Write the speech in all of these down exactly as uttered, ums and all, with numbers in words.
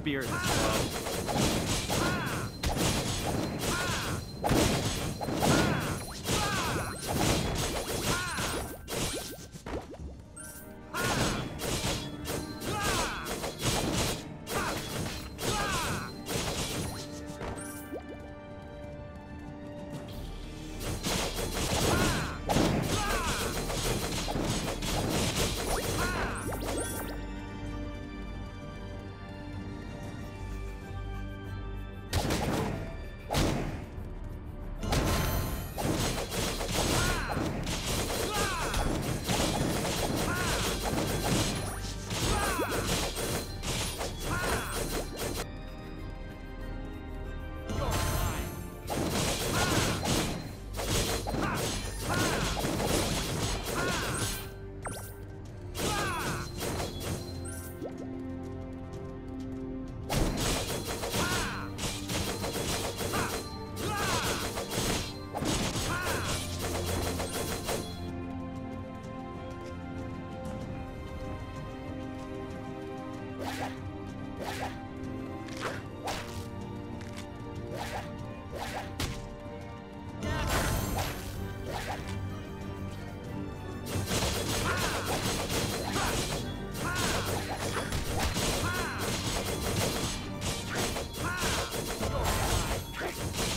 spear in its blood.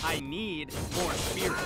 I need more spirit.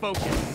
Focus.